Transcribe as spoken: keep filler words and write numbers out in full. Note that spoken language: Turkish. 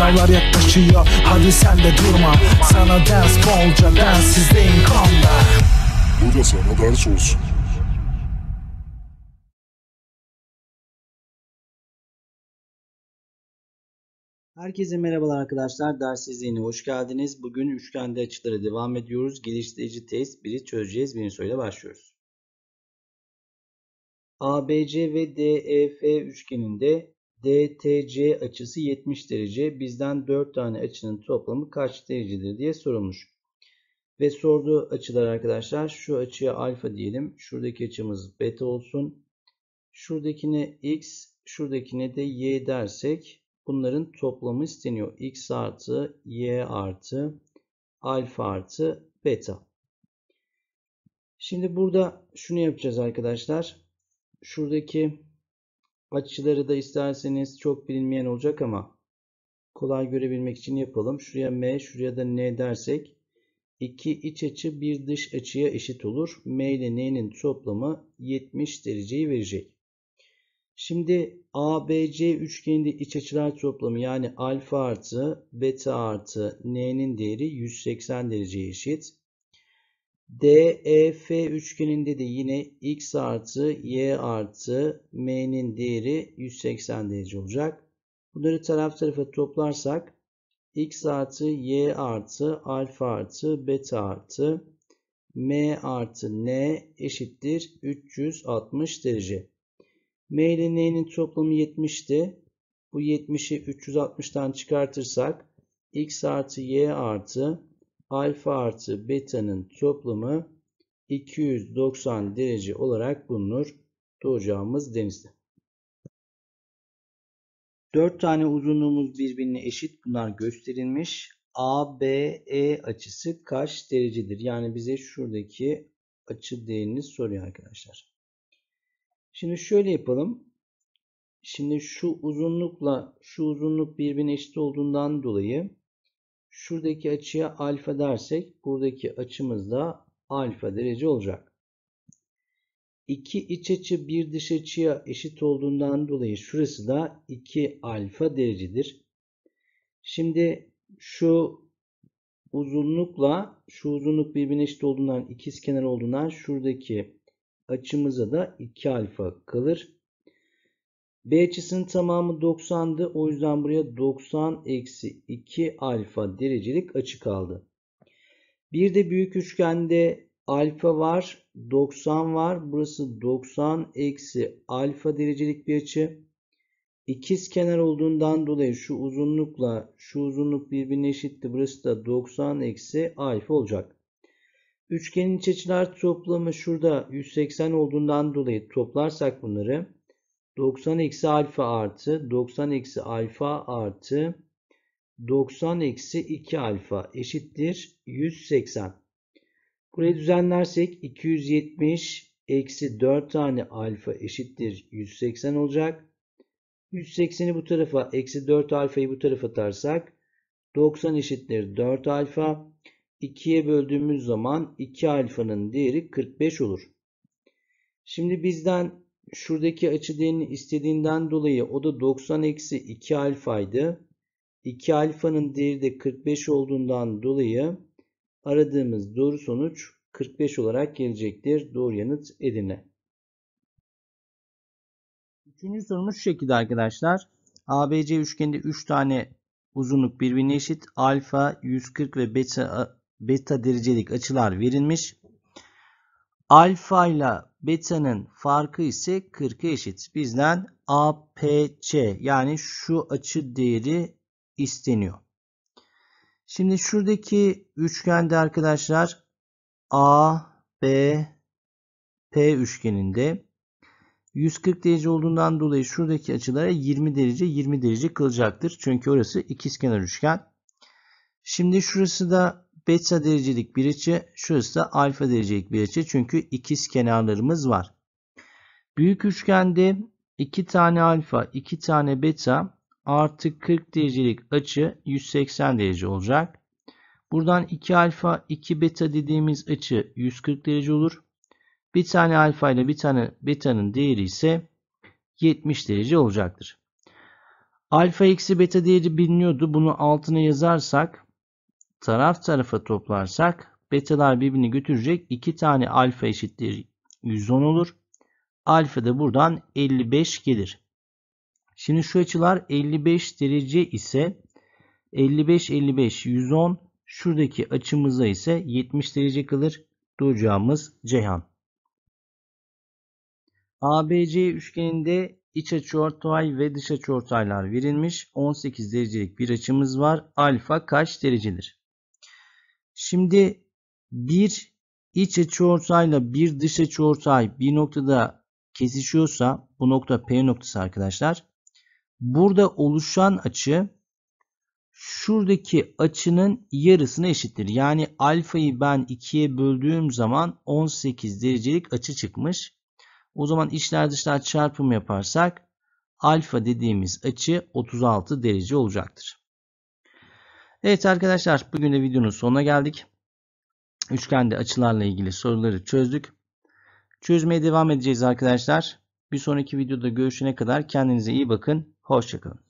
Sınavlar yaklaşıyor, hadi sen de durma. Sana ders bolca, derssizde inkomda. Bu da sana ders olsun. Herkese merhabalar arkadaşlar, dersizliğine hoş geldiniz. Bugün üçgende açılara devam ediyoruz. Geliştirici test biri çözeceğiz. Birinci soruyla başlıyoruz. A B C ve D E F üçgeninde D T C açısı yetmiş derece. Bizden dört tane açının toplamı kaç derecedir diye sorulmuş. Ve sorduğu açılar arkadaşlar, şu açıya alfa diyelim. Şuradaki açımız beta olsun. Şuradakine x, şuradakine de y dersek bunların toplamı isteniyor. X artı, y artı, alfa artı, beta. Şimdi burada şunu yapacağız arkadaşlar. Şuradaki açıları da isterseniz çok bilinmeyen olacak ama kolay görebilmek için yapalım. Şuraya m, şuraya da n dersek iki iç açı bir dış açıya eşit olur. M ile n'nin toplamı yetmiş dereceyi verecek. Şimdi A B C üçgeninde iç açılar toplamı yani alfa artı beta artı n'nin değeri yüz seksen dereceye eşit. D E F üçgeninde de yine x artı y artı m'nin değeri yüz seksen derece olacak. Bunları taraf tarafa toplarsak x artı y artı alfa artı beta artı m artı n eşittir üç yüz altmış derece. M ile n'nin toplamı yetmişti. Bu yetmişi üç yüz altmıştan çıkartırsak x artı y artı alfa artı beta'nın toplamı iki yüz doksan derece olarak bulunur. Doğacağımız denizde. dört tane uzunluğumuz birbirine eşit. Bunlar gösterilmiş. A B E açısı kaç derecedir? Yani bize şuradaki açı değerini soruyor arkadaşlar. Şimdi şöyle yapalım. Şimdi şu uzunlukla şu uzunluk birbirine eşit olduğundan dolayı şuradaki açıya alfa dersek buradaki açımız da alfa derece olacak. iki iç açı bir dış açıya eşit olduğundan dolayı şurası da iki alfa derecedir. Şimdi şu uzunlukla şu uzunluk birbirine eşit olduğundan, ikizkenar olduğundan şuradaki açımıza da iki alfa kalır. B açısının tamamı doksandı. O yüzden buraya doksan eksi iki alfa derecelik açı kaldı. Bir de büyük üçgende alfa var. doksan var. Burası doksan eksi alfa derecelik bir açı. İkizkenar olduğundan dolayı şu uzunlukla şu uzunluk birbirine eşitti. Burası da doksan eksi alfa olacak. Üçgenin iç açılar toplamı şurada yüz seksen olduğundan dolayı toplarsak bunları doksan eksi alfa artı doksan eksi alfa artı doksan eksi iki alfa eşittir yüz seksen. Burayı düzenlersek iki yüz yetmiş eksi dört tane alfa eşittir yüz seksen olacak. yüz sekseni bu tarafa, eksi dört alfayı bu tarafa atarsak doksan eşittir dört alfa. ikiye böldüğümüz zaman iki alfanın değeri kırk beş olur. Şimdi bizden şuradaki açı değerini istediğinden dolayı o da doksan eksi iki alfaydı. iki alfanın değeri de kırk beş olduğundan dolayı aradığımız doğru sonuç kırk beş olarak gelecektir. Doğru yanıt Edirne. Üçüncü sorumuz şu şekilde arkadaşlar. A B C üçgeninde üç tane uzunluk birbirine eşit alfa, yüz kırk ve beta beta derecelik açılar verilmiş. Alfa ile beta'nın farkı ise kırka eşit. Bizden A P C yani şu açı değeri isteniyor. Şimdi şuradaki üçgende arkadaşlar A B P üçgeninde yüz kırk derece olduğundan dolayı şuradaki açılara yirmi derece yirmi derece kalacaktır. Çünkü orası ikizkenar üçgen. Şimdi şurası da beta derecelik bir açı, şurası da alfa derecelik bir açı. Çünkü ikiz kenarlarımız var. Büyük üçgende iki tane alfa, iki tane beta artı kırk derecelik açı yüz seksen derece olacak. Buradan iki alfa, iki beta dediğimiz açı yüz kırk derece olur. Bir tane alfa ile bir tane beta'nın değeri ise yetmiş derece olacaktır. Alfa eksi beta değeri biliniyordu. Bunu altına yazarsak, taraf tarafa toplarsak betalar birbirini götürecek. iki tane alfa eşittir yüz on olur. Alfa da buradan elli beş gelir. Şimdi şu açılar elli beş derece ise elli beş elli beş yüz on. Şuradaki açımıza ise yetmiş derece kalır. Duracağımız Ceyhan. A B C üçgeninde iç açıortay ve dış açıortaylar verilmiş. on sekiz derecelik bir açımız var. Alfa kaç derecedir? Şimdi bir iç açıortayla bir dış açıortay bir noktada kesişiyorsa, bu nokta P noktası arkadaşlar. Burada oluşan açı şuradaki açının yarısına eşittir. Yani alfayı ben ikiye böldüğüm zaman on sekiz derecelik açı çıkmış. O zaman içler dışlar çarpımı yaparsak alfa dediğimiz açı otuz altı derece olacaktır. Evet arkadaşlar, bugün de videonun sonuna geldik. Üçgende açılarla ilgili soruları çözdük. Çözmeye devam edeceğiz arkadaşlar. Bir sonraki videoda görüşene kadar kendinize iyi bakın. Hoşça kalın.